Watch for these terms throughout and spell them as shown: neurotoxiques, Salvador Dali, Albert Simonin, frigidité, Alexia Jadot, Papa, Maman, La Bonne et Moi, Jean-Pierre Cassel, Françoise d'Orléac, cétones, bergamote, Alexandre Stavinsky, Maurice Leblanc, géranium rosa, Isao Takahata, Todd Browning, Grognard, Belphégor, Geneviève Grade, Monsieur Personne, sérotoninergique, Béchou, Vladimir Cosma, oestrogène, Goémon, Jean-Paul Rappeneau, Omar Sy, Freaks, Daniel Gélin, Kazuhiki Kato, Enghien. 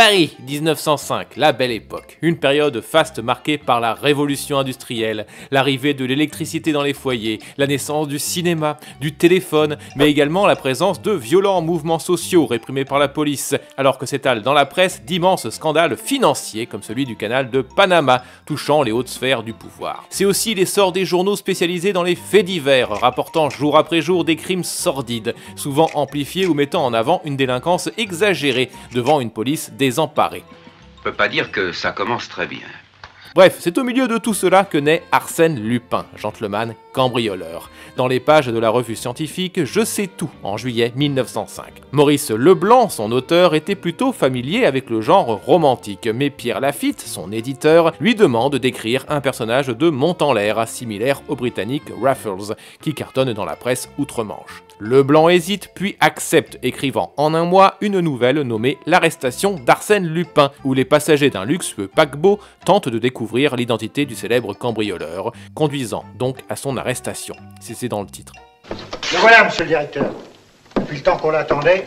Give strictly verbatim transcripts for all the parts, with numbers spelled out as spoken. Paris mille neuf cent cinq, la belle époque, une période faste marquée par la révolution industrielle, l'arrivée de l'électricité dans les foyers, la naissance du cinéma, du téléphone, mais également la présence de violents mouvements sociaux réprimés par la police, alors que s'étalent dans la presse d'immenses scandales financiers comme celui du canal de Panama, touchant les hautes sphères du pouvoir. C'est aussi l'essor des journaux spécialisés dans les faits divers, rapportant jour après jour des crimes sordides, souvent amplifiés ou mettant en avant une délinquance exagérée devant une police désemparée. On peut pas dire que ça commence très bien. Bref, c'est au milieu de tout cela que naît Arsène Lupin, gentleman cambrioleur. Dans les pages de la revue scientifique Je sais tout, en juillet mille neuf cent cinq. Maurice Leblanc, son auteur, était plutôt familier avec le genre romantique, mais Pierre Lafitte, son éditeur, lui demande d'écrire un personnage de Montanlair, similaire au britannique Raffles, qui cartonne dans la presse outre-Manche. Leblanc hésite, puis accepte, écrivant en un mois une nouvelle nommée L'arrestation d'Arsène Lupin, où les passagers d'un luxueux paquebot tentent de découvrir l'identité du célèbre cambrioleur, conduisant donc à son arrestation. C'est dans le titre. Le voilà, monsieur le directeur. Depuis le temps qu'on l'attendait.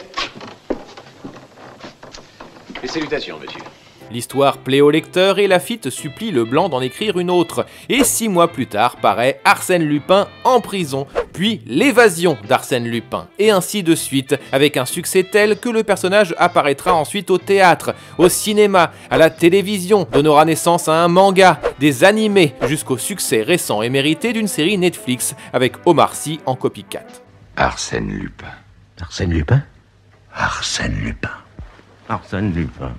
Mes salutations, monsieur. L'histoire plaît au lecteur et Lafitte supplie Leblanc d'en écrire une autre. Et six mois plus tard paraît Arsène Lupin en prison, puis l'évasion d'Arsène Lupin, et ainsi de suite, avec un succès tel que le personnage apparaîtra ensuite au théâtre, au cinéma, à la télévision, donnera naissance à un manga, des animés, jusqu'au succès récent et mérité d'une série Netflix, avec Omar Sy en copycat. Arsène Lupin. Arsène Lupin Arsène Lupin. Arsène Lupin.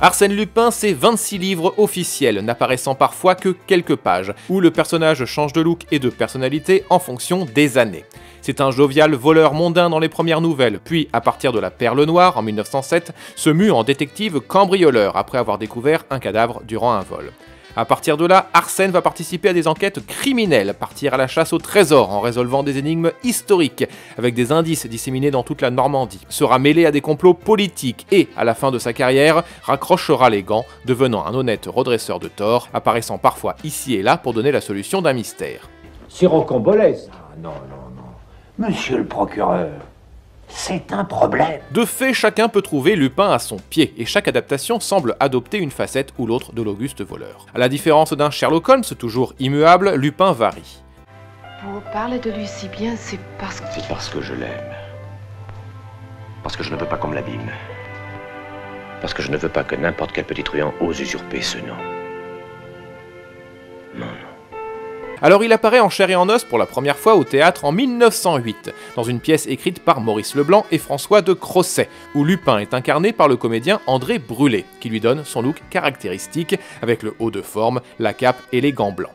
Arsène Lupin, c'est vingt-six livres officiels, n'apparaissant parfois que quelques pages, où le personnage change de look et de personnalité en fonction des années. C'est un jovial voleur mondain dans les premières nouvelles, puis, à partir de La Perle Noire en mille neuf cent sept, se mue en détective cambrioleur après avoir découvert un cadavre durant un vol. A partir de là, Arsène va participer à des enquêtes criminelles, partir à la chasse au trésor en résolvant des énigmes historiques, avec des indices disséminés dans toute la Normandie, sera mêlé à des complots politiques et, à la fin de sa carrière, raccrochera les gants, devenant un honnête redresseur de torts, apparaissant parfois ici et là pour donner la solution d'un mystère. C'est rocambolesque. Ah non, non, non. Monsieur le procureur, c'est un problème. De fait, chacun peut trouver Lupin à son pied, et chaque adaptation semble adopter une facette ou l'autre de l'auguste voleur. À la différence d'un Sherlock Holmes toujours immuable, Lupin varie. Vous parlez de lui si bien, c'est parce que... C'est parce que je l'aime. Parce que je ne veux pas qu'on me l'abîme. Parce que je ne veux pas que n'importe quel petit truand ose usurper ce nom. Non, non. Alors il apparaît en chair et en os pour la première fois au théâtre en mille neuf cent huit, dans une pièce écrite par Maurice Leblanc et François de Crosset, où Lupin est incarné par le comédien André Brûlé, qui lui donne son look caractéristique, avec le haut de forme, la cape et les gants blancs.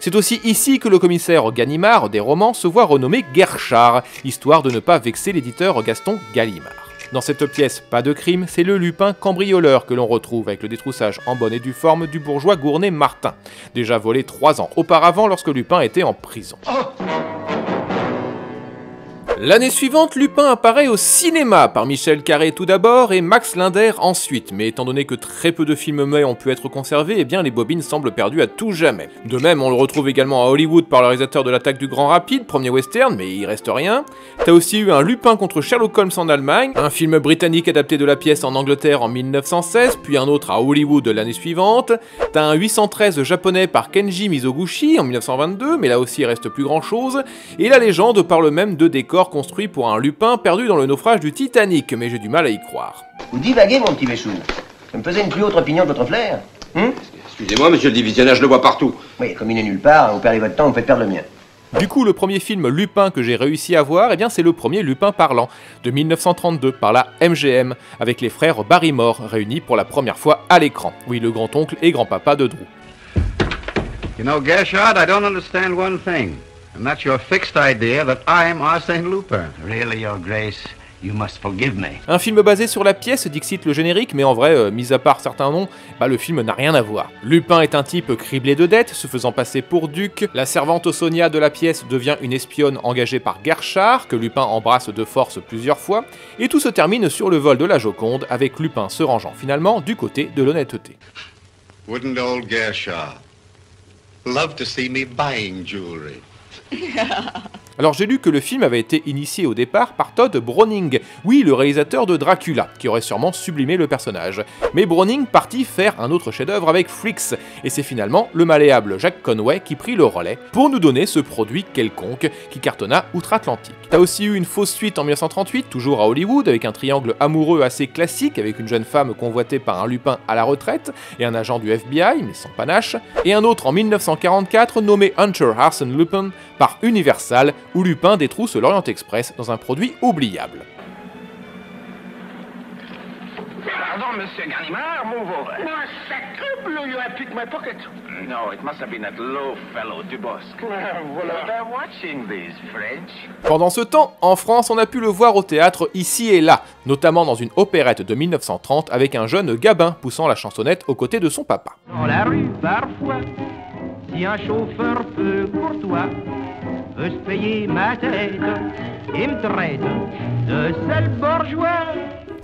C'est aussi ici que le commissaire Gallimard des romans se voit renommé Gerchard, histoire de ne pas vexer l'éditeur Gaston Gallimard. Dans cette pièce Pas de crime, c'est le Lupin cambrioleur que l'on retrouve avec le détroussage en bonne et due forme du bourgeois Gournet Martin, déjà volé trois ans auparavant lorsque Lupin était en prison. L'année suivante, Lupin apparaît au cinéma, par Michel Carré tout d'abord et Max Linder ensuite, mais étant donné que très peu de films muets ont pu être conservés, eh bien les bobines semblent perdues à tout jamais. De même, on le retrouve également à Hollywood par le réalisateur de L'Attaque du Grand Rapide, premier western, mais il reste rien. T'as aussi eu un Lupin contre Sherlock Holmes en Allemagne, un film britannique adapté de la pièce en Angleterre en mille neuf cent seize, puis un autre à Hollywood l'année suivante. T'as un huit cent treize japonais par Kenji Mizoguchi en mille neuf cent vingt-deux, mais là aussi il reste plus grand chose, et la légende parle même de décors construit pour un Lupin perdu dans le naufrage du Titanic, mais j'ai du mal à y croire. Vous divaguez, mon petit Béchou. Ça me faisait une plus haute opinion de votre flair. Hum Excusez-moi, monsieur le divisionnaire, je le vois partout. Oui, comme il n'est nulle part, vous perdez votre temps, vous faites perdre le mien. Du coup, le premier film Lupin que j'ai réussi à voir, eh bien, c'est le premier Lupin parlant, de mille neuf cent trente-deux, par la M G M, avec les frères Barrymore, réunis pour la première fois à l'écran. Oui, le grand-oncle et grand-papa de Drew. You know, Gershard, I don't understand one thing. And that's your fixed idea that I am Arsène Lupin. Really, Your Grace, you must forgive me. Un film basé sur la pièce, dixit le générique, mais en vrai, euh, mis à part certains noms, bah le film n'a rien à voir. Lupin est un type criblé de dettes, se faisant passer pour duc. La servante Sonia de la pièce devient une espionne engagée par Gerchard, que Lupin embrasse de force plusieurs fois. Et tout se termine sur le vol de la Joconde, avec Lupin se rangeant finalement du côté de l'honnêteté. Wouldn't old Gershon love to see me buying jewelry? Alors j'ai lu que le film avait été initié au départ par Todd Browning, oui le réalisateur de Dracula, qui aurait sûrement sublimé le personnage. Mais Browning partit faire un autre chef-d'œuvre avec Freaks, et c'est finalement le malléable Jack Conway qui prit le relais pour nous donner ce produit quelconque qui cartonna outre-Atlantique. T'as aussi eu une fausse suite en mille neuf cent trente-huit, toujours à Hollywood, avec un triangle amoureux assez classique, avec une jeune femme convoitée par un Lupin à la retraite, et un agent du F B I, mais sans panache, et un autre en mille neuf cent quarante-quatre nommé Hunter Arsène Lupin par Universal, où Lupin détrousse l'Orient Express dans un produit oubliable. Pardon, Monsieur Gallimard, move over. No, I said to blow you, I picked my pocket. No, it must have been that low fellow Dubosc. Voilà. They're watching these French. Pendant ce temps, en France, on a pu le voir au théâtre ici et là, notamment dans une opérette de mille neuf cent trente avec un jeune Gabin poussant la chansonnette aux côtés de son papa. Dans la rue, parfois, si un chauffeur peu courtois veut se payer ma tête et me traite de sale bourgeois.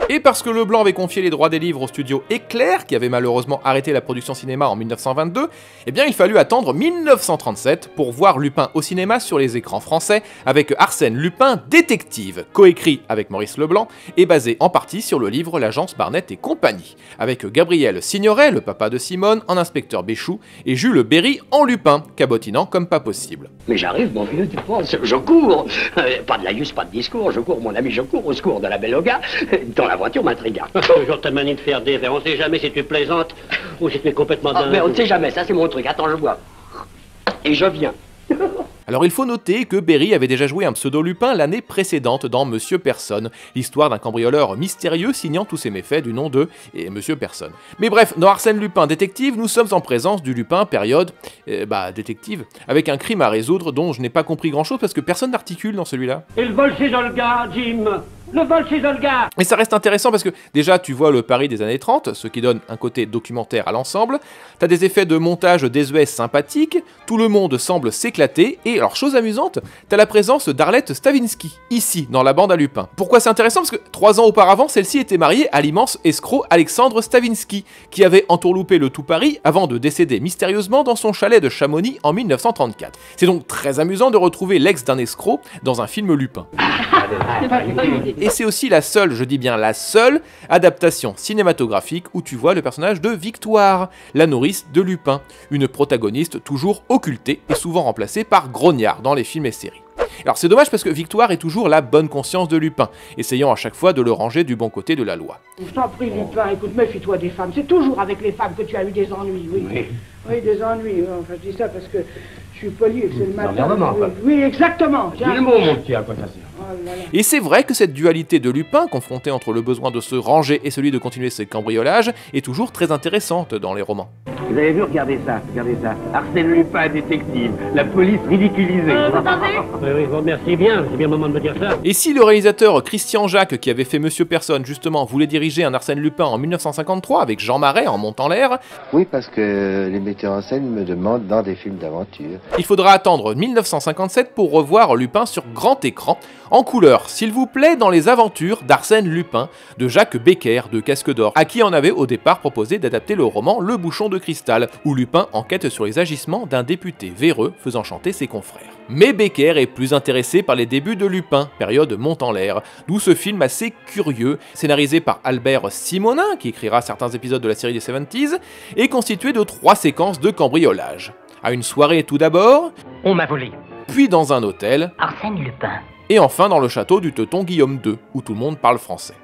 Et parce que Leblanc avait confié les droits des livres au studio Éclair, qui avait malheureusement arrêté la production cinéma en mille neuf cent vingt-deux, eh bien il fallut attendre mille neuf cent trente-sept pour voir Lupin au cinéma sur les écrans français avec Arsène Lupin Détective, coécrit avec Maurice Leblanc et basé en partie sur le livre L'Agence Barnett et compagnie, avec Gabriel Signoret, le papa de Simone, en inspecteur Béchou, et Jules Berry en Lupin, cabotinant comme pas possible. Mais j'arrive, mon vieux, tu penses, je cours, euh, pas de laïus, pas de discours, je cours, mon ami, je cours au secours de la belle Loga, dans la voiture m'intriga. Toujours ta manie de faire des verres, on sait jamais si tu plaisantes ou si tu es complètement dingue. Oh, mais on ne sait jamais, ça c'est mon truc, attends je bois. Et je viens. Alors il faut noter que Berry avait déjà joué un pseudo-Lupin l'année précédente dans Monsieur Personne, l'histoire d'un cambrioleur mystérieux signant tous ses méfaits du nom de et Monsieur Personne. Mais bref, dans Arsène Lupin Détective, nous sommes en présence du Lupin période, euh, bah détective, avec un crime à résoudre dont je n'ai pas compris grand chose parce que personne n'articule dans celui-là. Il vole chez Olga, Jim. Le vol chez Olga. Mais ça reste intéressant parce que déjà tu vois le Paris des années trente, ce qui donne un côté documentaire à l'ensemble, t'as des effets de montage désuets sympathiques, tout le monde semble s'éclater, et alors chose amusante, t'as la présence d'Arlette Stavinsky, ici, dans la bande à Lupin. Pourquoi c'est intéressant? Parce que trois ans auparavant, celle-ci était mariée à l'immense escroc Alexandre Stavinsky, qui avait entourloupé le tout Paris avant de décéder mystérieusement dans son chalet de Chamonix en mille neuf cent trente-quatre. C'est donc très amusant de retrouver l'ex d'un escroc dans un film Lupin. Et c'est aussi la seule, je dis bien la seule, adaptation cinématographique où tu vois le personnage de Victoire, la nourrice de Lupin, une protagoniste toujours occultée et souvent remplacée par Grognard dans les films et séries. Alors c'est dommage parce que Victoire est toujours la bonne conscience de Lupin, essayant à chaque fois de le ranger du bon côté de la loi. Je t'en prie Lupin, écoute, méfie-toi des femmes, c'est toujours avec les femmes que tu as eu des ennuis, oui. Oui, oui des ennuis, enfin je dis ça parce que je suis poli et que c'est le matin. L'emmerdement, oui, oui, exactement. Dis le mot, mon petit, à quoi ça sert. Et c'est vrai que cette dualité de Lupin, confrontée entre le besoin de se ranger et celui de continuer ses cambriolages, est toujours très intéressante dans les romans. Vous avez vu, regardez ça, regardez ça. Arsène Lupin, détective, la police ridiculisée. Euh, vous entendez ? Oui, oui, vous remerciez bien, c'est bien le moment de me dire ça. Et si le réalisateur Christian Jacques, qui avait fait Monsieur Personne, justement, voulait diriger un Arsène Lupin en mille neuf cent cinquante-trois avec Jean Marais en Montant l'air... Oui, parce que les metteurs en scène me demandent dans des films d'aventure. Il faudra attendre mille neuf cent cinquante-sept pour revoir Lupin sur grand écran, en couleur, s'il vous plaît, dans les aventures d'Arsène Lupin, de Jacques Becker de Casque d'Or, à qui on avait au départ proposé d'adapter le roman Le Bouchon de Cristal, où Lupin enquête sur les agissements d'un député véreux faisant chanter ses confrères. Mais Becker est plus intéressé par les débuts de Lupin, période Montant l'air, d'où ce film assez curieux, scénarisé par Albert Simonin, qui écrira certains épisodes de la série des soixante-dix, et constitué de trois séquences de cambriolage. À une soirée tout d'abord, on m'a volé, puis dans un hôtel, Arsène Lupin. Et enfin dans le château du teuton Guillaume deux, où tout le monde parle français.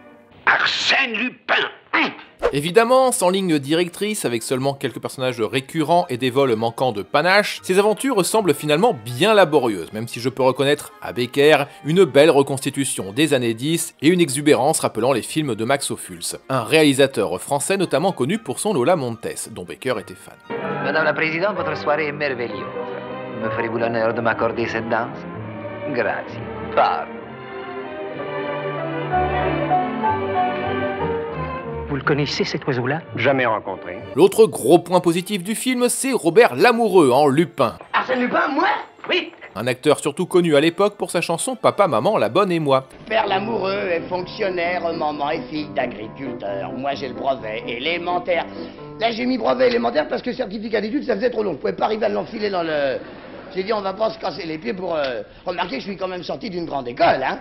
Arsène Lupin hein. Évidemment, sans ligne directrice, avec seulement quelques personnages récurrents et des vols manquant de panache, ces aventures semblent finalement bien laborieuses, même si je peux reconnaître à Becker une belle reconstitution des années dix et une exubérance rappelant les films de Max Ophuls, un réalisateur français notamment connu pour son Lola Montez, dont Becker était fan. Madame la Présidente, votre soirée est merveilleuse. Me ferez-vous l'honneur de m'accorder cette danse? Grazie. Vous le connaissez cet oiseau-là? Jamais rencontré. L'autre gros point positif du film, c'est Robert Lamoureux en Lupin. Arsène Lupin, moi? Oui. Un acteur surtout connu à l'époque pour sa chanson Papa, Maman, la Bonne et moi. Père Lamoureux est fonctionnaire, maman est fille d'agriculteur. Moi j'ai le brevet élémentaire. Là, j'ai mis brevet élémentaire parce que certificat d'études, ça faisait trop long. Je pouvais pas arriver à l'enfiler dans le... J'ai dit, on va pas se casser les pieds pour... Euh... Remarquez, je suis quand même sorti d'une grande école, hein.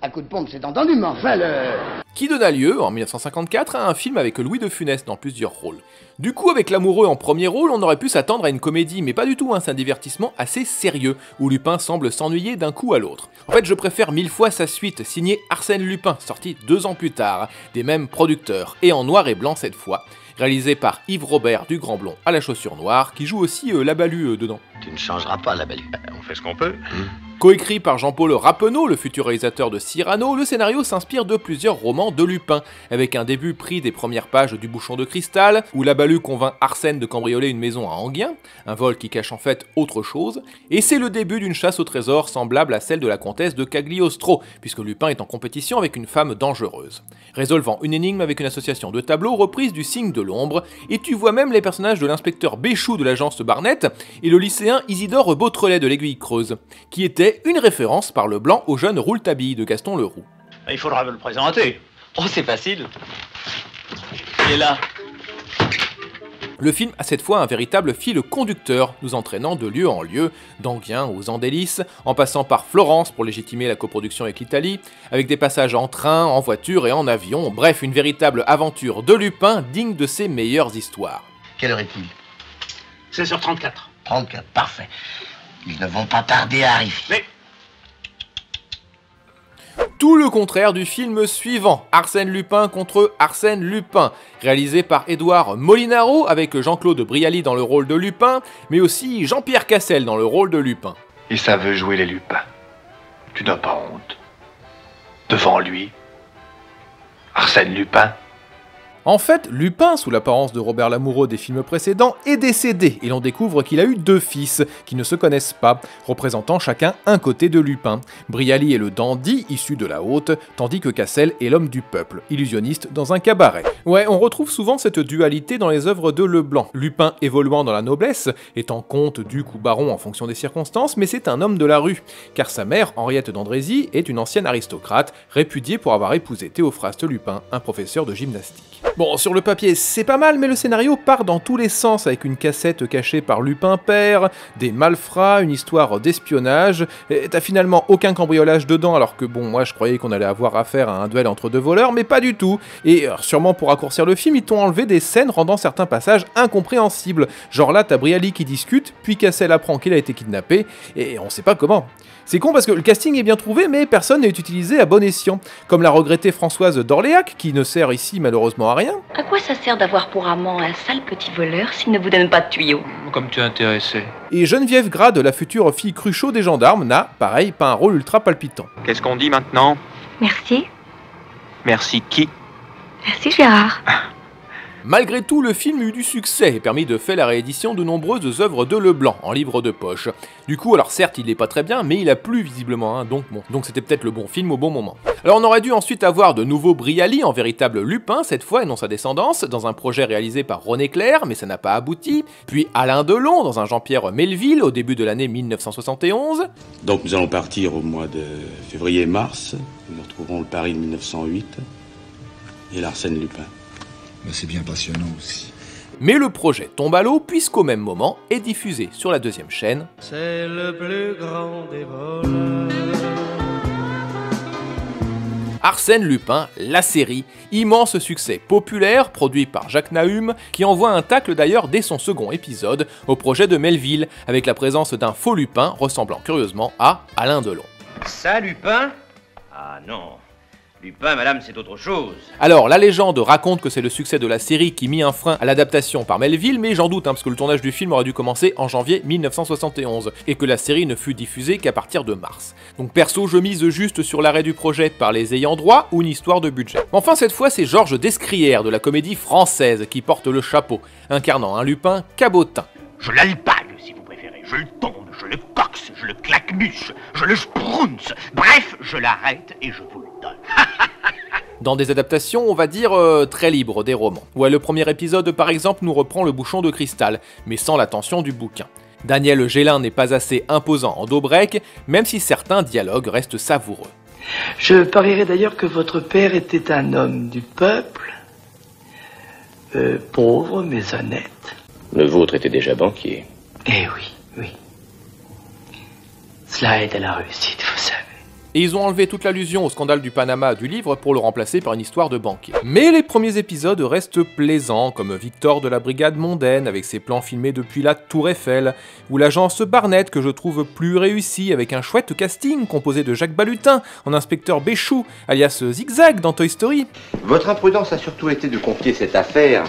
À coup de pompe, c'est entendu, mais enfin le... Qui donna lieu, en mille neuf cent cinquante-quatre, à un film avec Louis de Funès dans plusieurs rôles. Du coup, avec Lamoureux en premier rôle, on aurait pu s'attendre à une comédie, mais pas du tout, hein, c'est un divertissement assez sérieux, où Lupin semble s'ennuyer d'un coup à l'autre. En fait, je préfère mille fois sa suite, signée Arsène Lupin, sortie deux ans plus tard, des mêmes producteurs, et en noir et blanc cette fois, réalisé par Yves Robert du Grand Blond à la chaussure noire, qui joue aussi euh, Labalu euh, dedans. Tu ne changeras pas Labalu, on fait ce qu'on peut. Mmh. Coécrit par Jean-Paul Rappeneau, le futur réalisateur de Cyrano, le scénario s'inspire de plusieurs romans de Lupin, avec un début pris des premières pages du Bouchon de Cristal, où Labalu convainc Arsène de cambrioler une maison à Enghien, un vol qui cache en fait autre chose, et c'est le début d'une chasse au trésor semblable à celle de la comtesse de Cagliostro, puisque Lupin est en compétition avec une femme dangereuse, résolvant une énigme avec une association de tableaux reprise du Signe de l'Ombre, et tu vois même les personnages de l'inspecteur Béchou de l'agence Barnett, et le lycéen Isidore Beautrelet de l'Aiguille Creuse, qui était une référence par Leblanc au jeune Rouletabille de Gaston Leroux. Il faudra me le présenter. Oh, c'est facile. Il est là. Le film a cette fois un véritable fil conducteur, nous entraînant de lieu en lieu, d'Enghien aux Andélis, en passant par Florence pour légitimer la coproduction avec l'Italie, avec des passages en train, en voiture et en avion, bref, une véritable aventure de Lupin digne de ses meilleures histoires. Quelle heure est-il? seize heures trente-quatre. trente-quatre, parfait. Ils ne vont pas tarder à arriver. Mais... Tout le contraire du film suivant, Arsène Lupin contre Arsène Lupin, réalisé par Édouard Molinaro avec Jean-Claude Brialy dans le rôle de Lupin, mais aussi Jean-Pierre Cassel dans le rôle de Lupin. Et ça veut jouer les Lupins. Tu n'as pas honte. Devant lui, Arsène Lupin. En fait, Lupin, sous l'apparence de Robert Lamoureux des films précédents, est décédé et l'on découvre qu'il a eu deux fils, qui ne se connaissent pas, représentant chacun un côté de Lupin. Brialy est le dandy, issu de la haute, tandis que Cassel est l'homme du peuple, illusionniste dans un cabaret. Ouais, on retrouve souvent cette dualité dans les œuvres de Leblanc, Lupin évoluant dans la noblesse, étant comte, duc ou baron en fonction des circonstances, mais c'est un homme de la rue, car sa mère, Henriette d'Andrézy, est une ancienne aristocrate, répudiée pour avoir épousé Théophraste Lupin, un professeur de gymnastique. Bon, sur le papier, c'est pas mal, mais le scénario part dans tous les sens, avec une cassette cachée par Lupin père, des malfrats, une histoire d'espionnage, t'as finalement aucun cambriolage dedans, alors que bon, moi je croyais qu'on allait avoir affaire à un duel entre deux voleurs, mais pas du tout. Et sûrement pour raccourcir le film, ils t'ont enlevé des scènes rendant certains passages incompréhensibles, genre là t'as Brialy qui discute, puis Cassel apprend qu'il a été kidnappé, et on sait pas comment. C'est con parce que le casting est bien trouvé, mais personne n'est utilisé à bon escient, comme la regrettée Françoise d'Orléac, qui ne sert ici malheureusement à rien. À quoi ça sert d'avoir pour amant un sale petit voleur s'il ne vous donne pas de tuyau? Comme tu es intéressé. Et Geneviève Grade, la future fille Cruchot des gendarmes, n'a, pareil, pas un rôle ultra palpitant. Qu'est-ce qu'on dit maintenant? Merci. Merci qui? Merci Gérard. Malgré tout, le film eut du succès et permit de fait la réédition de nombreuses œuvres de Leblanc en livre de poche. Du coup, alors certes, il n'est pas très bien, mais il a plu visiblement, hein, donc bon. Donc c'était peut-être le bon film au bon moment. Alors on aurait dû ensuite avoir de nouveau Brialy en véritable Lupin, cette fois et non sa descendance, dans un projet réalisé par Éclair, mais ça n'a pas abouti. Puis Alain Delon dans un Jean-Pierre Melville au début de l'année mille neuf cent soixante et onze. Donc nous allons partir au mois de février-mars, nous retrouverons le Paris de mille neuf cent huit et l'Arsène Lupin. C'est bien passionnant aussi. Mais le projet tombe à l'eau puisqu'au même moment est diffusé sur la deuxième chaîne. C'est le plus grand des voleurs. Arsène Lupin, la série, immense succès populaire produit par Jacques Naüm, qui envoie un tacle d'ailleurs dès son second épisode au projet de Melville, avec la présence d'un faux Lupin ressemblant curieusement à Alain Delon. Ça, Lupin? Ah non. Lupin, madame, c'est autre chose. Alors, la légende raconte que c'est le succès de la série qui mit un frein à l'adaptation par Melville, mais j'en doute, hein, parce que le tournage du film aurait dû commencer en janvier mille neuf cent soixante et onze, et que la série ne fut diffusée qu'à partir de mars. Donc perso, je mise juste sur l'arrêt du projet par les ayants droit ou une histoire de budget. Enfin, cette fois, c'est Georges Descrières de la Comédie Française qui porte le chapeau, incarnant un Lupin cabotin. Je l'alpague, si vous préférez, je le tombe, je le coxe, je le claquemuche, je le sprounce, bref, je l'arrête et je vous le... Dans des adaptations, on va dire, euh, très libres des romans. Ouais, le premier épisode, par exemple, nous reprend Le Bouchon de Cristal, mais sans la tension du bouquin. Daniel Gélin n'est pas assez imposant en Daubrec, même si certains dialogues restent savoureux. Je parierais d'ailleurs que votre père était un homme du peuple, euh, pauvre mais honnête. Le vôtre était déjà banquier. Eh oui, oui. Cela aide à la réussite, vous savez. Et ils ont enlevé toute l'allusion au scandale du Panama du livre pour le remplacer par une histoire de banquier. Mais les premiers épisodes restent plaisants, comme Victoire de la Brigade Mondaine avec ses plans filmés depuis la Tour Eiffel, ou l'agence Barnett que je trouve plus réussie avec un chouette casting composé de Jacques Balutin en inspecteur Béchou, alias Zigzag dans Toy Story. Votre imprudence a surtout été de confier cette affaire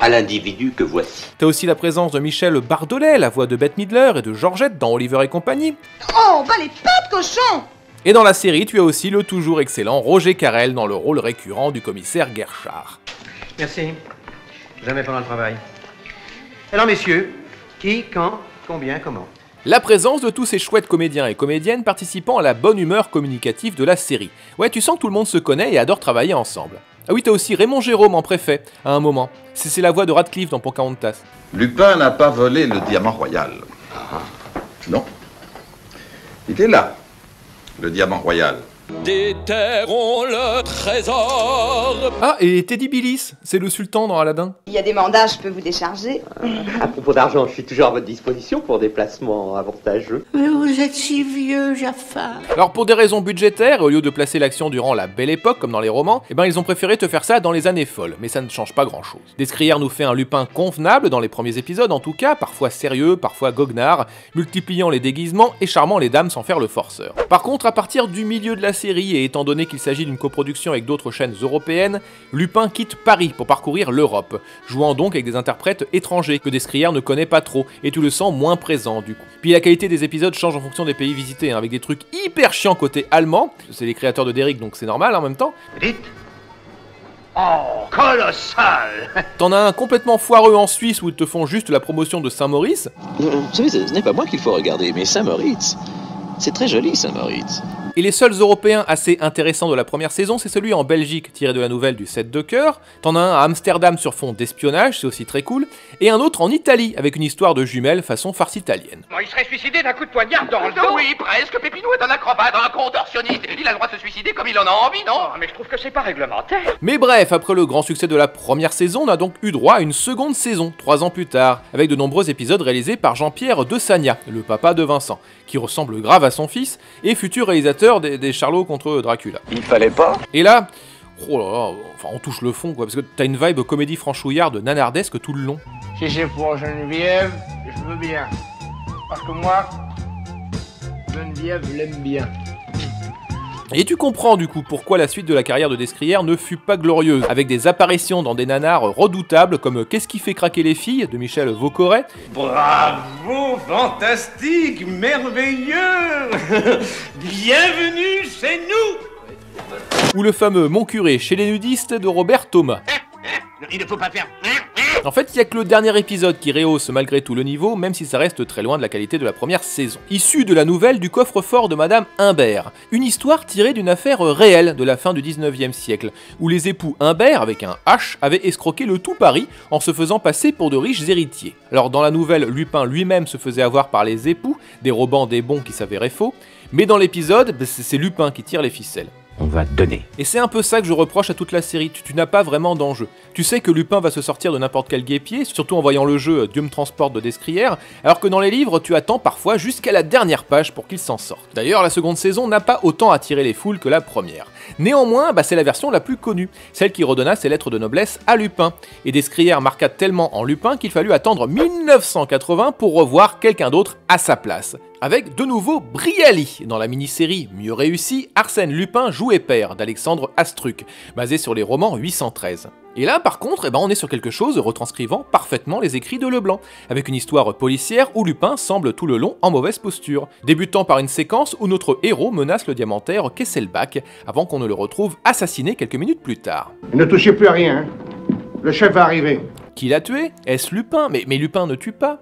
à l'individu que voici. T'as aussi la présence de Michel Bardolet, la voix de Bette Midler, et de Georgette dans Oliver et compagnie. Oh, bah les pattes, cochon! Et dans la série, tu as aussi le toujours excellent Roger Carrel dans le rôle récurrent du commissaire Guerchard. Merci. Jamais pendant le travail. Alors messieurs, qui, quand, combien, comment? La présence de tous ces chouettes comédiens et comédiennes participant à la bonne humeur communicative de la série. Ouais, tu sens que tout le monde se connaît et adore travailler ensemble. Ah oui, t'as aussi Raymond Jérôme en préfet, à un moment. C'est la voix de Radcliffe dans Pocahontas. Lupin n'a pas volé le diamant royal. Ah. Non. Il est là, le diamant royal. Déterrons le trésor. Ah, et Teddy Bilis, c'est le sultan dans Aladdin. Il y a des mandats, je peux vous décharger. À propos d'argent, je suis toujours à votre disposition pour des placements avantageux. Mais vous êtes si vieux, Jaffa. Alors pour des raisons budgétaires, au lieu de placer l'action durant la belle époque comme dans les romans, eh ben ils ont préféré te faire ça dans les années folles, mais ça ne change pas grand chose. Descrières nous fait un Lupin convenable dans les premiers épisodes en tout cas, parfois sérieux, parfois goguenard, multipliant les déguisements et charmant les dames sans faire le forceur. Par contre, à partir du milieu de la série, et étant donné qu'il s'agit d'une coproduction avec d'autres chaînes européennes, Lupin quitte Paris pour parcourir l'Europe, jouant donc avec des interprètes étrangers que Descrières ne connaît pas trop, et tu le sens moins présent du coup. Puis la qualité des épisodes change en fonction des pays visités, hein, avec des trucs hyper chiants côté allemand, c'est les créateurs de Derrick donc c'est normal en même temps. Dites. Oh, colossal! T'en as un complètement foireux en Suisse où ils te font juste la promotion de Saint-Moritz. Vous savez, ce n'est pas moi qu'il faut regarder, mais Saint-Moritz. C'est très joli, Saint-Moritz. Et les seuls Européens assez intéressants de la première saison, c'est celui en Belgique, tiré de la nouvelle du sept de cœur. T'en as un à Amsterdam sur fond d'espionnage, c'est aussi très cool. Et un autre en Italie, avec une histoire de jumelles façon farce italienne. Bon, il serait suicidé d'un coup de poignard dans le dos. Oui, presque. Pépinou est un acrobate, un contorsionniste. Il a le droit de se suicider comme il en a envie, non? Mais je trouve que c'est pas réglementaire. Mais bref, après le grand succès de la première saison, on a donc eu droit à une seconde saison, trois ans plus tard, avec de nombreux épisodes réalisés par Jean-Pierre Desagna, le papa de Vincent, qui ressemble grave à son fils, et futur réalisateur des, des Charlots contre Dracula. Il fallait pas. Et là, oh là là, enfin on touche le fond quoi, parce que t'as une vibe comédie franchouillarde nanardesque tout le long. Si c'est pour Geneviève, je veux bien. Parce que moi, Geneviève l'aime bien. Et tu comprends du coup pourquoi la suite de la carrière de Descrières ne fut pas glorieuse, avec des apparitions dans des nanars redoutables comme Qu'est-ce qui fait craquer les filles de Michel Vaucoret. Bravo, fantastique, merveilleux. Bienvenue chez nous. Ou le fameux Mon curé chez les nudistes de Robert Thomas. Il ne faut pas faire. En fait, il n'y a que le dernier épisode qui rehausse malgré tout le niveau, même si ça reste très loin de la qualité de la première saison. Issu de la nouvelle du coffre-fort de Madame Imbert, une histoire tirée d'une affaire réelle de la fin du dix-neuvième siècle, où les époux Imbert, avec un H, avaient escroqué le tout Paris en se faisant passer pour de riches héritiers. Alors dans la nouvelle, Lupin lui-même se faisait avoir par les époux, dérobant des bons qui s'avéraient faux, mais dans l'épisode, c'est Lupin qui tire les ficelles. On va te donner. Et c'est un peu ça que je reproche à toute la série, tu, tu n'as pas vraiment d'enjeu. Tu sais que Lupin va se sortir de n'importe quel guêpier, surtout en voyant le jeu Dieu me transporte de Descrières, alors que dans les livres, tu attends parfois jusqu'à la dernière page pour qu'il s'en sorte. D'ailleurs, la seconde saison n'a pas autant attiré les foules que la première. Néanmoins, bah, c'est la version la plus connue, celle qui redonna ses lettres de noblesse à Lupin. Et Descrières marqua tellement en Lupin qu'il fallut attendre mille neuf cent quatre-vingts pour revoir quelqu'un d'autre à sa place. Avec de nouveau Brialy, dans la mini-série mieux réussie, Arsène Lupin joue et père d'Alexandre Astruc, basé sur les romans huit cent treize. Et là par contre, eh ben, on est sur quelque chose retranscrivant parfaitement les écrits de Leblanc, avec une histoire policière où Lupin semble tout le long en mauvaise posture, débutant par une séquence où notre héros menace le diamantaire Kesselbach, avant qu'on ne le retrouve assassiné quelques minutes plus tard. Ne touchez plus à rien, hein. Le chef va arriver. Qui l'a tué? Est-ce Lupin? Mais, mais Lupin ne tue pas.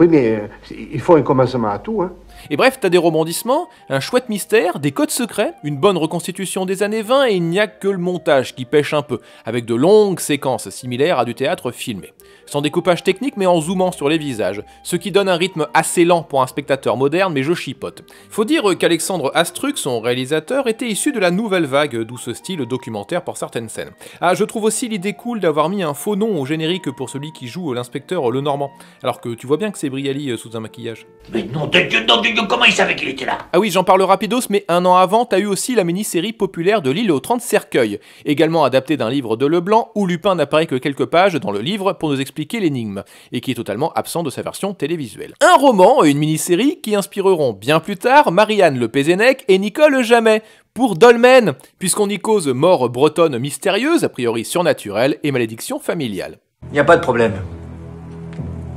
Oui, mais euh, il faut un commencement à tout, hein. Et bref, t'as des rebondissements, un chouette mystère, des codes secrets, une bonne reconstitution des années vingt et il n'y a que le montage qui pêche un peu, avec de longues séquences similaires à du théâtre filmé. Sans découpage technique mais en zoomant sur les visages, ce qui donne un rythme assez lent pour un spectateur moderne mais je chipote. Faut dire qu'Alexandre Astruc, son réalisateur, était issu de la nouvelle vague, d'où ce style documentaire pour certaines scènes. Ah, je trouve aussi l'idée cool d'avoir mis un faux nom au générique pour celui qui joue l'inspecteur Lenormand, alors que tu vois bien que c'est Brialy sous un maquillage. Mais non, de Dieu, non de Dieu. Comment il savait qu'il était là? Ah oui, j'en parle rapidos, mais un an avant, t'as eu aussi la mini-série populaire de l'île aux trente cercueils, également adaptée d'un livre de Leblanc, où Lupin n'apparaît que quelques pages dans le livre pour nous expliquer l'énigme, et qui est totalement absent de sa version télévisuelle. Un roman et une mini-série qui inspireront bien plus tard Marianne Le Pézenec et Nicole Jamet, pour Dolmen, puisqu'on y cause mort bretonne mystérieuse, a priori surnaturelle, et malédiction familiale. Il n'y a pas de problème.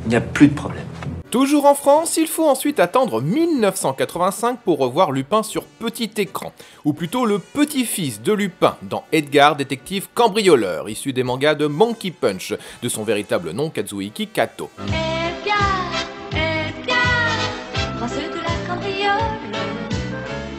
Il n'y a plus de problème. Toujours en France, il faut ensuite attendre mille neuf cent quatre-vingt-cinq pour revoir Lupin sur petit écran, ou plutôt le petit-fils de Lupin dans Edgar, détective cambrioleur, issu des mangas de Monkey Punch, de son véritable nom Kazuhiki Kato. Edgar, Edgar, prince de la cambriole.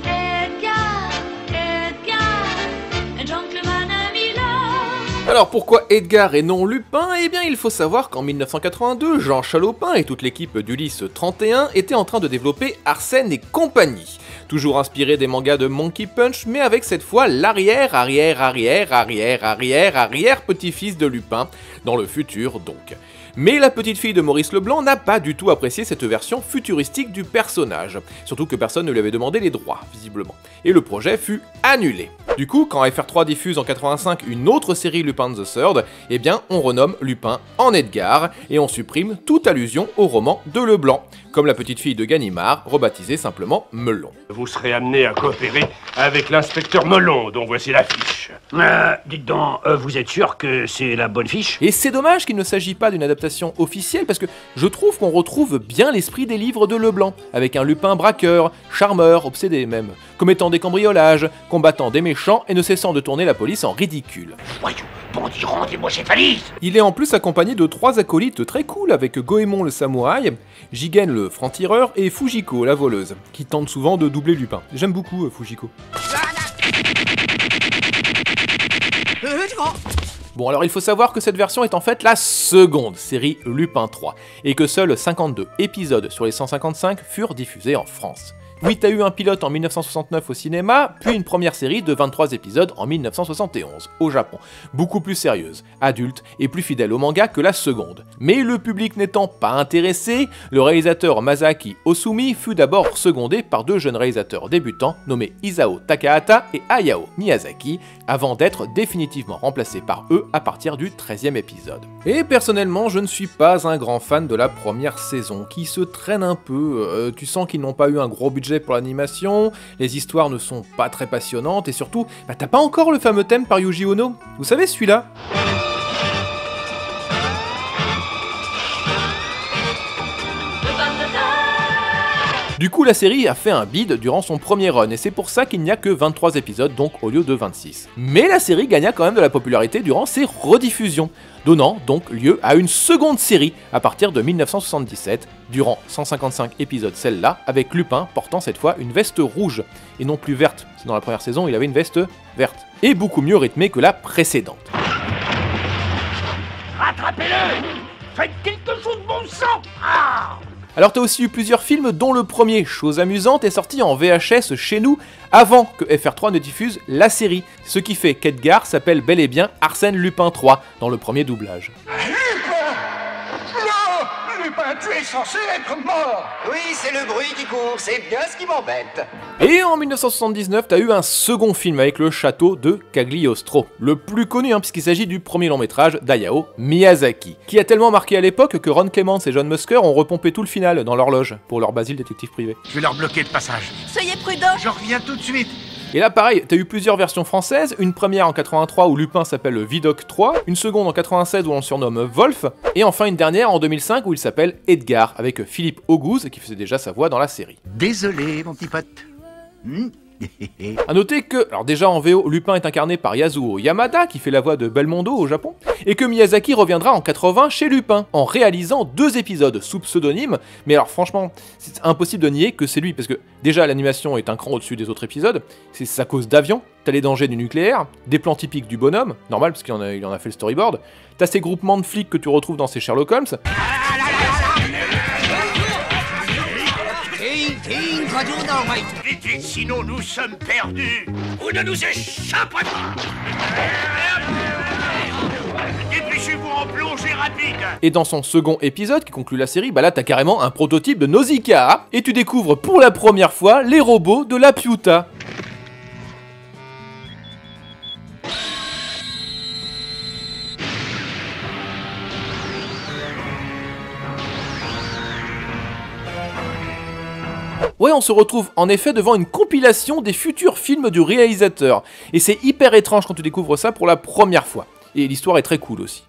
Edgar, Edgar, gentleman à Milan. Alors pourquoi Edgar et non Lupin? Eh bien, il faut savoir qu'en mille neuf cent quatre-vingt-deux, Jean Chalopin et toute l'équipe d'Ulysse trente et un étaient en train de développer Arsène et compagnie, toujours inspiré des mangas de Monkey Punch, mais avec cette fois l'arrière, arrière, arrière, arrière, arrière, arrière petit-fils de Lupin, dans le futur donc. Mais la petite fille de Maurice Leblanc n'a pas du tout apprécié cette version futuristique du personnage, surtout que personne ne lui avait demandé les droits, visiblement, et le projet fut annulé. Du coup, quand F R trois diffuse en quatre-vingt-cinq une autre série Lupin the Third, eh bien on renomme Lupin en Edgar, et on supprime toute allusion au roman de Leblanc, comme la petite fille de Gallimard, rebaptisée simplement Melon. Vous serez amené à coopérer avec l'inspecteur Melon, dont voici la fiche. Euh, dites donc, euh, vous êtes sûr que c'est la bonne fiche? Et c'est dommage qu'il ne s'agit pas d'une adaptation officielle, parce que je trouve qu'on retrouve bien l'esprit des livres de Leblanc, avec un Lupin braqueur, charmeur, obsédé même, commettant des cambriolages, combattant des méchants et ne cessant de tourner la police en ridicule. Voyons, bandit, rendez-moi cette valise! Il est en plus accompagné de trois acolytes très cool, avec Goémon le samouraï, Jigen le le franc-tireur et Fujiko, la voleuse, qui tente souvent de doubler Lupin. J'aime beaucoup euh, Fujiko. Bon, alors il faut savoir que cette version est en fait la seconde série Lupin trois, et que seuls cinquante-deux épisodes sur les cent cinquante-cinq furent diffusés en France. Oui, t'as eu un pilote en mille neuf cent soixante-neuf au cinéma, puis une première série de vingt-trois épisodes en mille neuf cent soixante et onze, au Japon. Beaucoup plus sérieuse, adulte et plus fidèle au manga que la seconde. Mais le public n'étant pas intéressé, le réalisateur Masaki Osumi fut d'abord secondé par deux jeunes réalisateurs débutants nommés Isao Takahata et Hayao Miyazaki, avant d'être définitivement remplacés par eux à partir du treizième épisode. Et personnellement, je ne suis pas un grand fan de la première saison, qui se traîne un peu, euh, tu sens qu'ils n'ont pas eu un gros budget pour l'animation, les histoires ne sont pas très passionnantes, et surtout, bah, t'as pas encore le fameux thème par Yuji Ono? Vous savez celui-là? Du coup, la série a fait un bide durant son premier run, et c'est pour ça qu'il n'y a que vingt-trois épisodes, donc au lieu de vingt-six. Mais la série gagna quand même de la popularité durant ses rediffusions, donnant donc lieu à une seconde série à partir de mille neuf cent soixante-dix-sept, durant cent cinquante-cinq épisodes celle-là, avec Lupin portant cette fois une veste rouge, et non plus verte, c'est dans la première saison il avait une veste verte, et beaucoup mieux rythmée que la précédente. Rattrapez-le! Faites quelque chose de bon sang! Ah! Alors t'as aussi eu plusieurs films, dont le premier, chose amusante, est sorti en V H S chez nous avant que F R trois ne diffuse la série, ce qui fait qu'Edgar s'appelle bel et bien Arsène Lupin trois dans le premier doublage. Tu es censé être mort! Oui, c'est le bruit qui court, c'est bien ce qui m'embête. Et en mille neuf cent soixante-dix-neuf, t'as eu un second film avec le château de Cagliostro, le plus connu hein, puisqu'il s'agit du premier long métrage d'Hayao Miyazaki, qui a tellement marqué à l'époque que Ron Clements et John Musker ont repompé tout le final dans leur loge pour leur Basile détective privé. Je vais leur bloquer le passage. Soyez prudents. Je reviens tout de suite. Et là pareil, t'as eu plusieurs versions françaises, une première en quatre-vingt-trois où Lupin s'appelle Vidocq trois, une seconde en quatre-vingt-seize où on le surnomme Wolf, et enfin une dernière en deux mille cinq où il s'appelle Edgar, avec Philippe Auguste qui faisait déjà sa voix dans la série. Désolé mon petit pote, hmm A noter que, alors déjà en V O, Lupin est incarné par Yasuo Yamada, qui fait la voix de Belmondo au Japon, et que Miyazaki reviendra en quatre-vingt chez Lupin, en réalisant deux épisodes sous pseudonyme, mais alors franchement, c'est impossible de nier que c'est lui, parce que déjà l'animation est un cran au-dessus des autres épisodes, c'est sa cause d'avion, t'as les dangers du nucléaire, des plans typiques du bonhomme, normal parce qu'il en a, il en a fait le storyboard, t'as ces groupements de flics que tu retrouves dans ces Sherlock Holmes, sinon nous sommes perdus. Vous ne nous échapperez pas. Dépêchez-vous en plongée rapide. Et dans son second épisode qui conclut la série, bah là t'as carrément un prototype de Nausicaa et tu découvres pour la première fois les robots de la Piuta. Ouais, on se retrouve en effet devant une compilation des futurs films du réalisateur. Et c'est hyper étrange quand tu découvres ça pour la première fois. Et l'histoire est très cool aussi.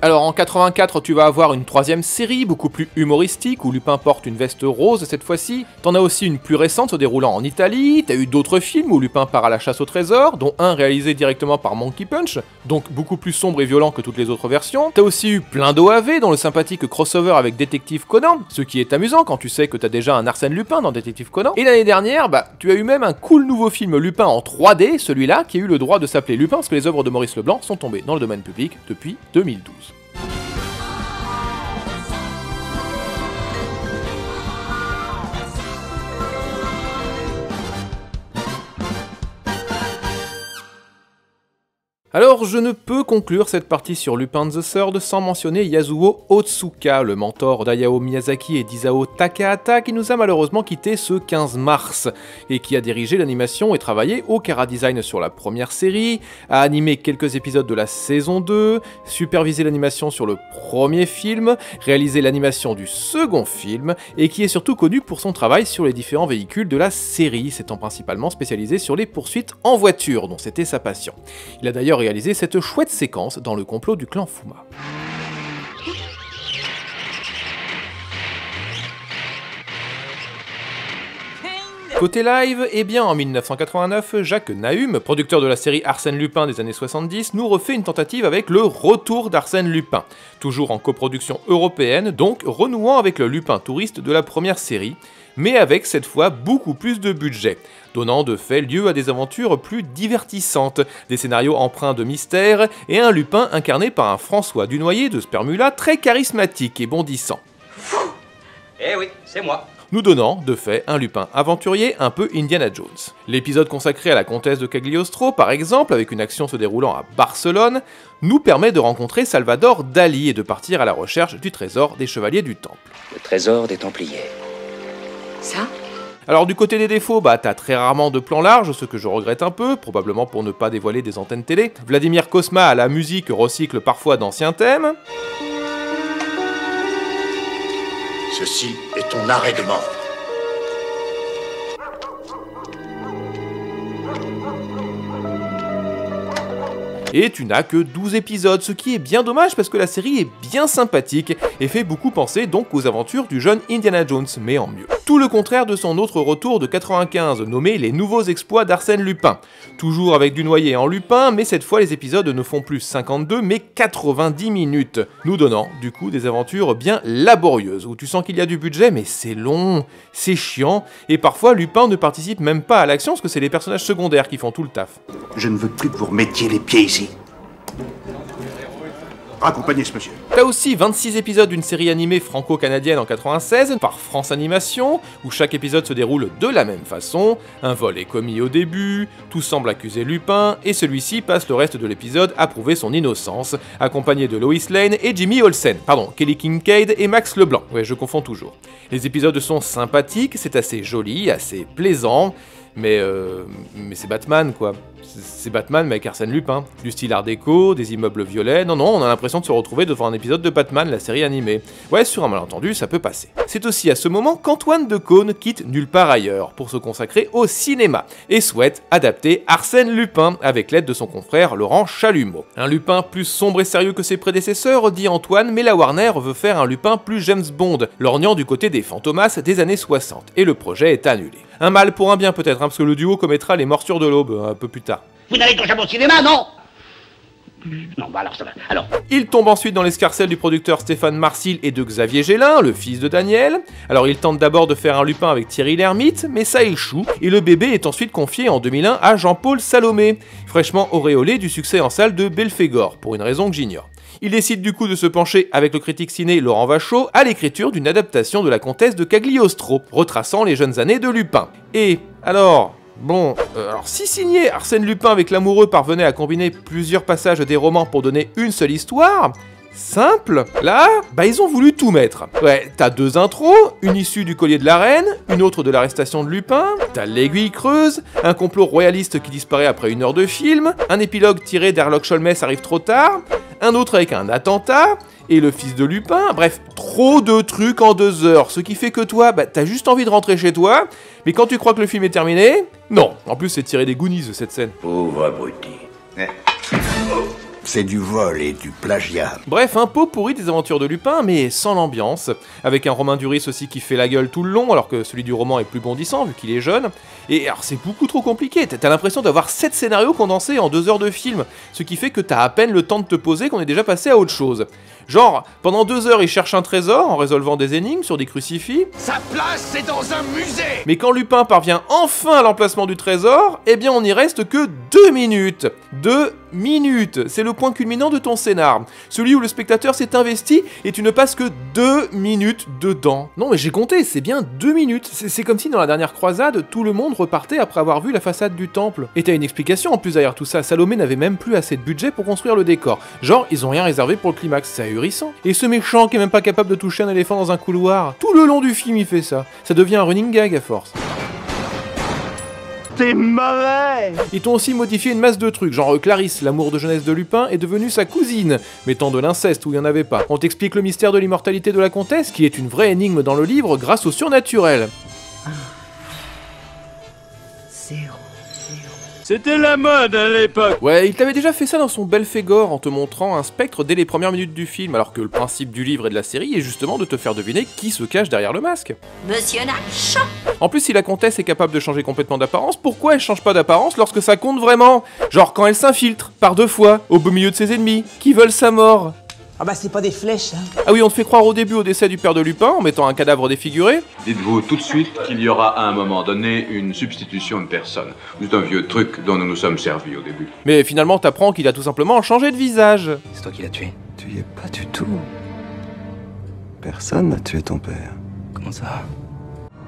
Alors en quatre-vingt-quatre, tu vas avoir une troisième série, beaucoup plus humoristique, où Lupin porte une veste rose cette fois-ci. T'en as aussi une plus récente se déroulant en Italie, t'as eu d'autres films où Lupin part à la chasse au trésor, dont un réalisé directement par Monkey Punch, donc beaucoup plus sombre et violent que toutes les autres versions. T'as aussi eu plein d'O A V, dont le sympathique crossover avec Détective Conan, ce qui est amusant quand tu sais que t'as déjà un Arsène Lupin dans Détective Conan. Et l'année dernière, bah, tu as eu même un cool nouveau film Lupin en trois D, celui-là, qui a eu le droit de s'appeler Lupin, parce que les œuvres de Maurice Leblanc sont tombées dans le domaine public depuis deux mille douze. Alors je ne peux conclure cette partie sur Lupin the Third sans mentionner Yasuo Otsuka, le mentor d'Hayao Miyazaki et d'Isao Takahata, qui nous a malheureusement quitté ce quinze mars, et qui a dirigé l'animation et travaillé au chara-design sur la première série, a animé quelques épisodes de la saison deux, supervisé l'animation sur le premier film, réalisé l'animation du second film, et qui est surtout connu pour son travail sur les différents véhicules de la série, s'étant principalement spécialisé sur les poursuites en voiture, dont c'était sa passion. Il a d'ailleurs réaliser cette chouette séquence dans le complot du clan Fuma. Côté live, eh bien en mille neuf cent quatre-vingt-neuf, Jacques Naüm, producteur de la série Arsène Lupin des années soixante-dix, nous refait une tentative avec le retour d'Arsène Lupin, toujours en coproduction européenne, donc renouant avec le Lupin touriste de la première série, mais avec cette fois beaucoup plus de budget, donnant de fait lieu à des aventures plus divertissantes, des scénarios empreints de mystère et un Lupin incarné par un François Dunoyer de Spermula très charismatique et bondissant. Fou ! Eh oui, c'est moi. Nous donnant, de fait, un Lupin aventurier un peu Indiana Jones. L'épisode consacré à la comtesse de Cagliostro, par exemple, avec une action se déroulant à Barcelone, nous permet de rencontrer Salvador Dali et de partir à la recherche du trésor des Chevaliers du Temple. Le trésor des Templiers. Ça ? Alors du côté des défauts, bah t'as très rarement de plans larges, ce que je regrette un peu, probablement pour ne pas dévoiler des antennes télé. Vladimir Cosma à la musique recycle parfois d'anciens thèmes. Ceci est ton arrêtement. Et tu n'as que douze épisodes, ce qui est bien dommage parce que la série est bien sympathique et fait beaucoup penser donc aux aventures du jeune Indiana Jones, mais en mieux. Tout le contraire de son autre retour de quatre-vingt-quinze, nommé Les Nouveaux Exploits d'Arsène Lupin. Toujours avec Dunoyer en Lupin, mais cette fois les épisodes ne font plus cinquante-deux mais quatre-vingt-dix minutes, nous donnant du coup des aventures bien laborieuses, où tu sens qu'il y a du budget mais c'est long, c'est chiant, et parfois Lupin ne participe même pas à l'action parce que c'est les personnages secondaires qui font tout le taf. Je ne veux plus que vous remettiez les pieds ici. Accompagner ce monsieur. T'as aussi vingt-six épisodes d'une série animée franco-canadienne en quatre-vingt-seize par France Animation, où chaque épisode se déroule de la même façon, un vol est commis au début, tout semble accuser Lupin, et celui-ci passe le reste de l'épisode à prouver son innocence, accompagné de Lois Lane et Jimmy Olsen, pardon, Kelly Kincaid et Max Leblanc, ouais je confonds toujours. Les épisodes sont sympathiques, c'est assez joli, assez plaisant, mais, euh, mais c'est Batman, quoi. C'est Batman, mais avec Arsène Lupin. Du style art déco, des immeubles violets... Non, non, on a l'impression de se retrouver devant un épisode de Batman, la série animée. Ouais, sur un malentendu, ça peut passer. C'est aussi à ce moment qu'Antoine de Caunes quitte Nulle part ailleurs pour se consacrer au cinéma et souhaite adapter Arsène Lupin avec l'aide de son confrère Laurent Chalumeau. Un Lupin plus sombre et sérieux que ses prédécesseurs, dit Antoine, mais la Warner veut faire un Lupin plus James Bond, lorgnant du côté des fantomas des années soixante, et le projet est annulé. Un mal pour un bien peut-être, hein, parce que le duo commettra Les Morsures de l'Aube un peu plus tard. Vous n'allez donc jamais au cinéma, non ? Non, bah alors ça va, alors... Il tombe ensuite dans l'escarcelle du producteur Stéphane Marcil et de Xavier Gélin, le fils de Daniel. Alors il tente d'abord de faire un Lupin avec Thierry Lhermitte, mais ça échoue, et le bébé est ensuite confié en deux mille un à Jean-Paul Salomé, fraîchement auréolé du succès en salle de Belphégor, pour une raison que j'ignore. Il décide du coup de se pencher, avec le critique ciné Laurent Vachaud, à l'écriture d'une adaptation de La Comtesse de Cagliostro, retraçant les jeunes années de Lupin. Et alors... Bon, euh, alors si signé Arsène Lupin avec Lamoureux parvenait à combiner plusieurs passages des romans pour donner une seule histoire, simple, là, bah ils ont voulu tout mettre. Ouais, t'as deux intros, une issue du collier de la reine, une autre de l'arrestation de Lupin, t'as L'Aiguille Creuse, un complot royaliste qui disparaît après une heure de film, un épilogue tiré d'Herlock Sholmes arrive trop tard, un autre avec un attentat, et le fils de Lupin, bref, trop de trucs en deux heures, ce qui fait que toi, bah, t'as juste envie de rentrer chez toi, mais quand tu crois que le film est terminé, non. En plus, c'est tiré des Goonies, cette scène. Pauvre abruti. Eh. Oh. C'est du vol et du plagiat. Bref, un pot pourri des aventures de Lupin, mais sans l'ambiance, avec un Romain Duris aussi qui fait la gueule tout le long, alors que celui du roman est plus bondissant, vu qu'il est jeune, et alors c'est beaucoup trop compliqué, t'as l'impression d'avoir sept scénarios condensés en deux heures de film, ce qui fait que t'as à peine le temps de te poser qu'on est déjà passé à autre chose. Genre, pendant deux heures, il cherche un trésor en résolvant des énigmes sur des crucifix. Sa place, c'est dans un musée. Mais quand Lupin parvient enfin à l'emplacement du trésor, eh bien on n'y reste que deux minutes. Deux minutes, c'est le point culminant de ton scénar. Celui où le spectateur s'est investi et tu ne passes que deux minutes dedans. Non mais j'ai compté, c'est bien deux minutes. C'est comme si dans la dernière croisade, tout le monde repartait après avoir vu la façade du temple. Et t'as une explication en plus derrière tout ça, Salomé n'avait même plus assez de budget pour construire le décor. Genre, ils ont rien réservé pour le climax, ça a eu. Et ce méchant qui est même pas capable de toucher un éléphant dans un couloir, tout le long du film il fait ça. Ça devient un running gag à force. T'es mauvais. Ils t'ont aussi modifié une masse de trucs, genre Clarisse, l'amour de jeunesse de Lupin, est devenue sa cousine, mettant de l'inceste où il n'y en avait pas. On t'explique le mystère de l'immortalité de la comtesse, qui est une vraie énigme dans le livre grâce au surnaturel. Zéro. C'était la mode à l'époque. Ouais, il t'avait déjà fait ça dans son Belphégor en te montrant un spectre dès les premières minutes du film, alors que le principe du livre et de la série est justement de te faire deviner qui se cache derrière le masque. Monsieur Nacho. En plus, si la comtesse est capable de changer complètement d'apparence, pourquoi elle change pas d'apparence lorsque ça compte vraiment? Genre quand elle s'infiltre, par deux fois, au beau milieu de ses ennemis, qui veulent sa mort. Ah bah c'est pas des flèches, hein. Ah oui, on te fait croire au début au décès du père de Lupin en mettant un cadavre défiguré. Dites-vous tout de suite qu'il y aura à un moment donné une substitution de personne. C'est un vieux truc dont nous nous sommes servis au début. Mais finalement t'apprends qu'il a tout simplement changé de visage. C'est toi qui l'as tué. Tu y es pas du tout. Personne n'a tué ton père. Comment ça?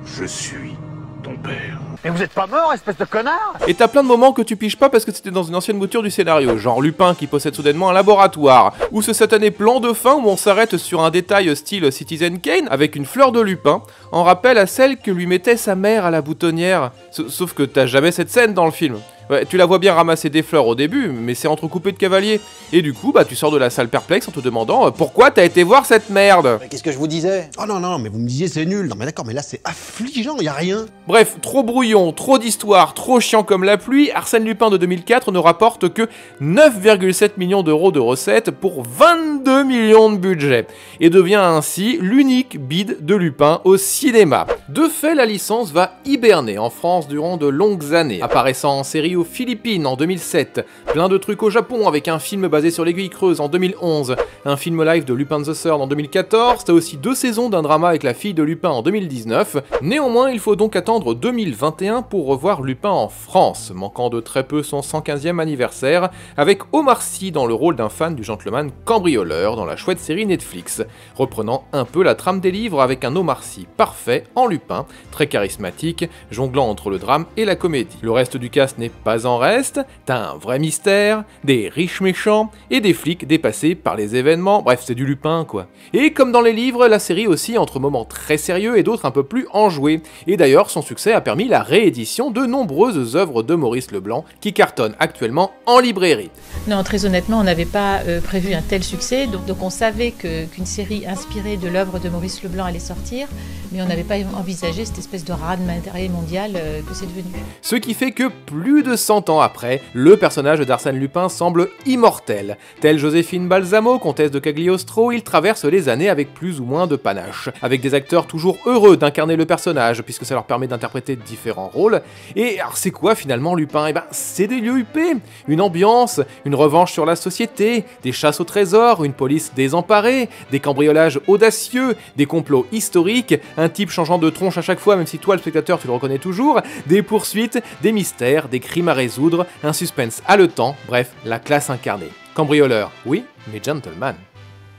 Je suis... ton père. Mais vous êtes pas mort, espèce de connard! Et t'as plein de moments que tu piges pas parce que c'était dans une ancienne mouture du scénario, genre Lupin qui possède soudainement un laboratoire, ou ce satané plan de fin où on s'arrête sur un détail style Citizen Kane avec une fleur de Lupin, en rappel à celle que lui mettait sa mère à la boutonnière. Sauf que t'as jamais cette scène dans le film. Ouais, tu la vois bien ramasser des fleurs au début, mais c'est entrecoupé de cavaliers. Et du coup, bah tu sors de la salle perplexe en te demandant euh, pourquoi t'as été voir cette merde. Qu'est-ce que je vous disais? Oh non, non, mais vous me disiez c'est nul. Non mais d'accord, mais là c'est affligeant, y a rien. Bref, trop brouillon, trop d'histoire, trop chiant comme la pluie, Arsène Lupin de deux mille quatre ne rapporte que neuf virgule sept millions d'euros de recettes pour vingt-deux millions de budget, et devient ainsi l'unique bide de Lupin au cinéma. De fait, la licence va hiberner en France durant de longues années, apparaissant en série aux Philippines en deux mille sept, plein de trucs au Japon avec un film basé sur l'Aiguille Creuse en deux mille onze, un film live de Lupin the Third en deux mille quatorze, t'as aussi deux saisons d'un drama avec la fille de Lupin en deux mille dix-neuf, néanmoins il faut donc attendre deux mille vingt et un pour revoir Lupin en France, manquant de très peu son cent quinzième anniversaire, avec Omar Sy dans le rôle d'un fan du gentleman cambrioleur dans la chouette série Netflix, reprenant un peu la trame des livres avec un Omar Sy parfait en Lupin, très charismatique, jonglant entre le drame et la comédie. Le reste du cast n'est pas en reste, t'as un vrai mystère, des riches méchants et des flics dépassés par les événements, bref c'est du Lupin quoi. Et comme dans les livres, la série aussi entre moments très sérieux et d'autres un peu plus enjoués, et d'ailleurs son succès a permis la réédition de nombreuses œuvres de Maurice Leblanc qui cartonnent actuellement en librairie. Non, très honnêtement on n'avait pas euh, prévu un tel succès, donc, donc on savait que, qu'une série inspirée de l'œuvre de Maurice Leblanc allait sortir, mais on n'avait pas envisagé cette espèce de raz-de-marée mondial euh, que c'est devenu. Ce qui fait que plus de cent ans après, le personnage d'Arsène Lupin semble immortel. Telle Joséphine Balsamo, comtesse de Cagliostro, il traverse les années avec plus ou moins de panache, avec des acteurs toujours heureux d'incarner le personnage, puisque ça leur permet d'interpréter différents rôles. Et alors c'est quoi finalement Lupin? Eh ben c'est des lieux huppés, une ambiance, une revanche sur la société, des chasses au trésor, une police désemparée, des cambriolages audacieux, des complots historiques, un type changeant de tronche à chaque fois, même si toi le spectateur tu le reconnais toujours, des poursuites, des mystères, des crimes à résoudre, un suspense haletant, bref, la classe incarnée. Cambrioleur, oui, mais gentleman.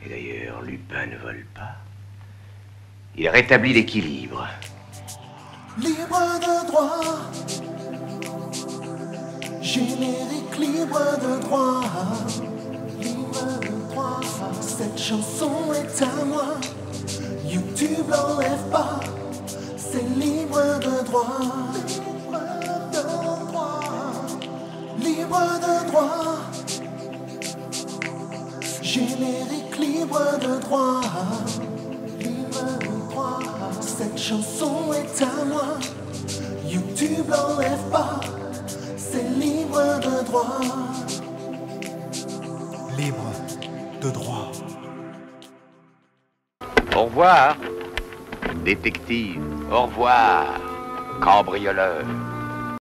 Et d'ailleurs, Lupin ne vole pas. Il rétablit l'équilibre. Libre de droit. Générique libre de droit. Libre de droit. Cette chanson est à moi. YouTube l'enlève pas. C'est libre de droit, libre de droit, libre de droit, générique libre de droit, libre de droit, cette chanson est à moi, YouTube l'enlève pas, c'est libre de droit, libre de droit. Au revoir, détective. Au revoir, cambrioleur.